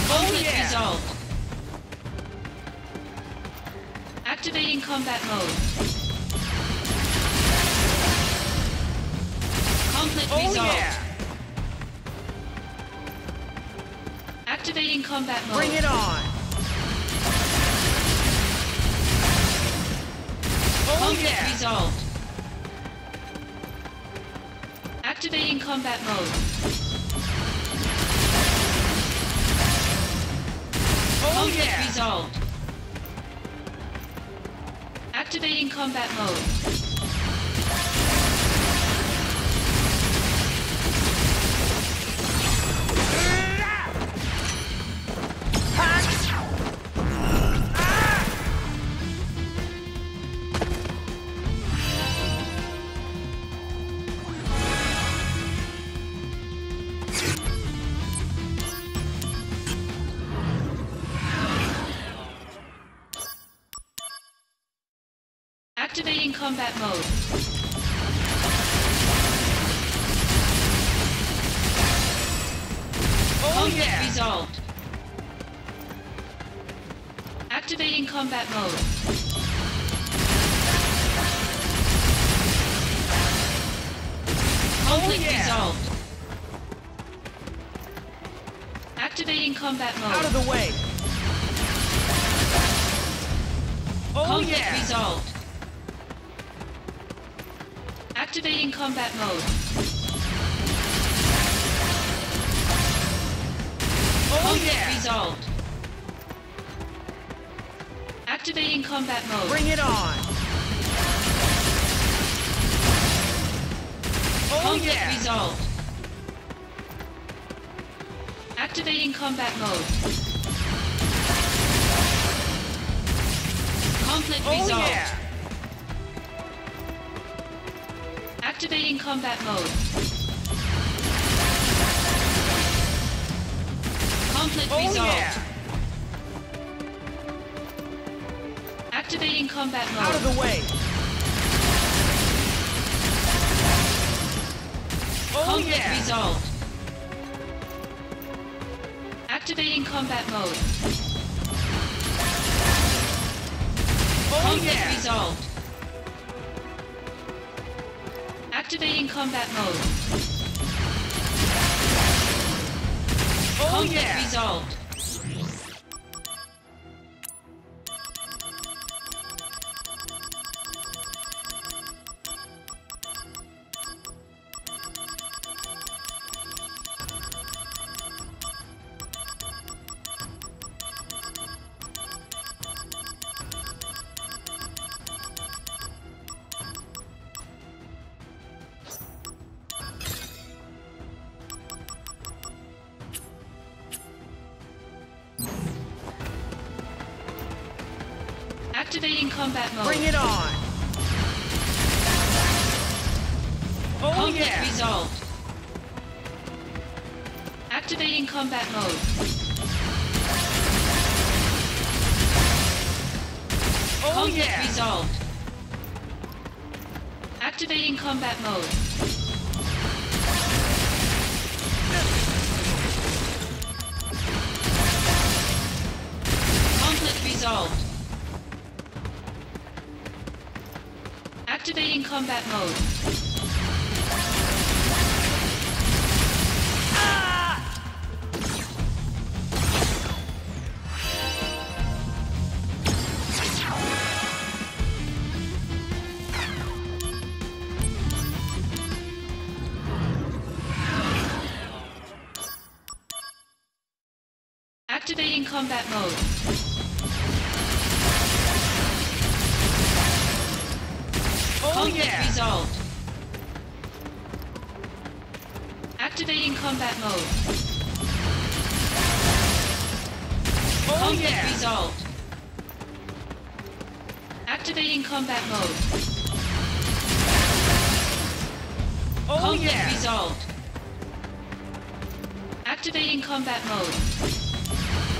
Conflict oh, yeah. resolved. Activating combat mode. Conflict oh, resolved. Yeah. Activating combat mode. Bring it on. Oh, conflict yeah. resolved. Activating combat mode. Oh, conflict yeah. resolved. Activating combat mode. Activating combat mode. Oh, conflict yeah. resolved. Activating combat mode. Conflict oh, yeah. resolved. Activating combat mode. Out of the way. Oh, conflict yeah. resolved. Activating combat mode. Oh, conflict yeah. resolved. Activating combat mode. Bring it on. Oh, conflict yeah. resolved. Activating combat mode. Conflict oh, resolved. Yeah. Activating combat mode. Conflict oh, resolved. Yeah. Activating combat mode. Out of the way. Oh, conflict yeah. resolved. Activating combat mode. Oh, conflict yeah. resolved. Activating combat mode. Oh, conflict yeah. resolved. Activating combat mode. Bring it on. Oh, conflict yeah. resolved. Activating combat mode. Oh, conflict yeah. resolved. Activating combat mode. Conflict resolved. Activating combat mode. Ah! Activating combat mode. Conflict yeah. resolved. Activating combat mode. Oh, conflict yeah. resolved. Activating combat mode. Oh, conflict yeah. resolved. Activating combat mode. Oh, conflict yeah. resolved. Activating combat mode. Oh,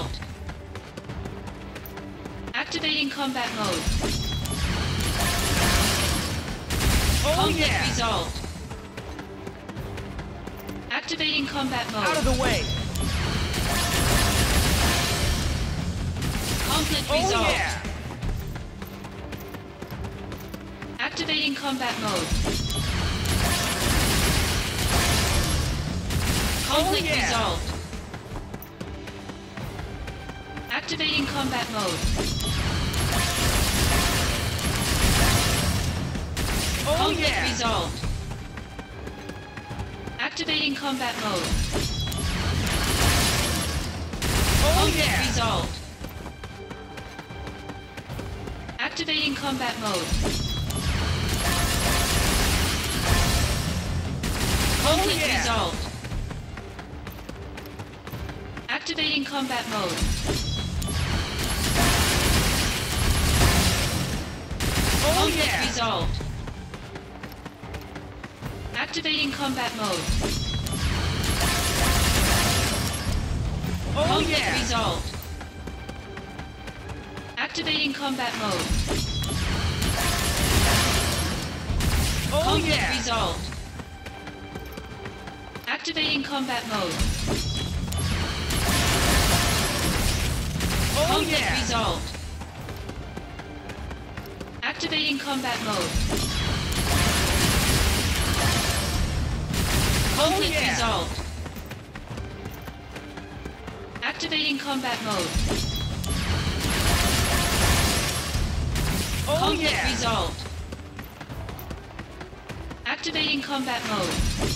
conflict yeah. resolved. Activating combat mode. Out of the way. Conflict oh, resolved. Yeah. Activating combat mode. Conflict oh, yeah. resolved. Activating combat mode. Oh, conflict yeah. resolved. Activating combat mode. Oh, conflict yeah. resolved. Activating combat mode. Conflict oh, yeah. resolved. Activating combat mode. Oh, conflict yeah. resolved. Activating combat mode. Oh, conflict yeah. resolved. Activating combat mode. Oh, conflict yeah. resolved. Activating combat mode. Oh, conflict yeah. resolved. Activating combat mode. Conflict oh, yeah. resolved. Activating combat mode. Oh, conflict yeah. resolved. Activating combat mode.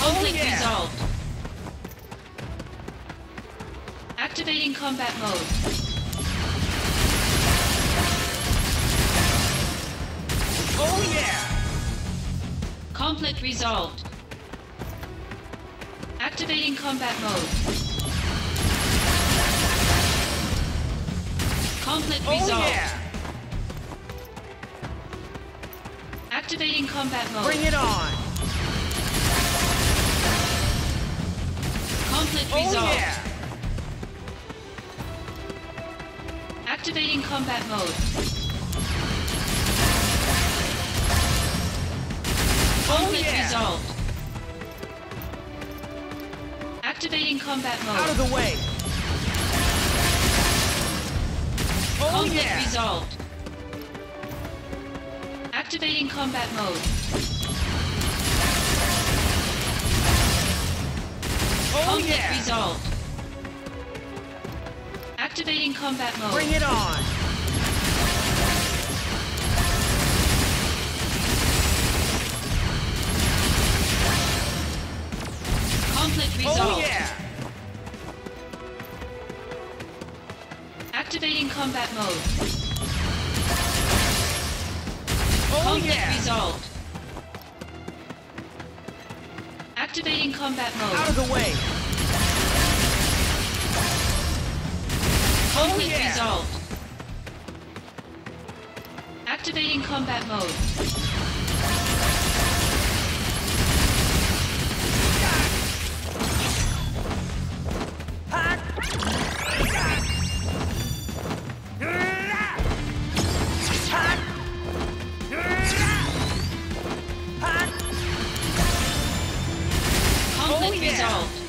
Conflict oh, yeah. resolved. Activating combat mode. Oh yeah! Conflict resolved. Activating combat mode. Conflict oh, resolved. Yeah. Activating combat mode. Bring it on. Conflict oh, resolved. Yeah. Activating combat mode. Conflict oh, yeah. resolved. Activating combat mode. Out of the way. Oh, conflict yeah. resolved. Activating combat mode. Oh, conflict yeah. resolved. Activating combat mode. Bring it on. Conflict resolved. Oh, yeah. Activating combat mode. Oh, conflict yeah. resolved. Activating combat mode. Out of the way. Conflict oh, yeah. resolved. Activating combat mode. Conflict oh, yeah. resolved.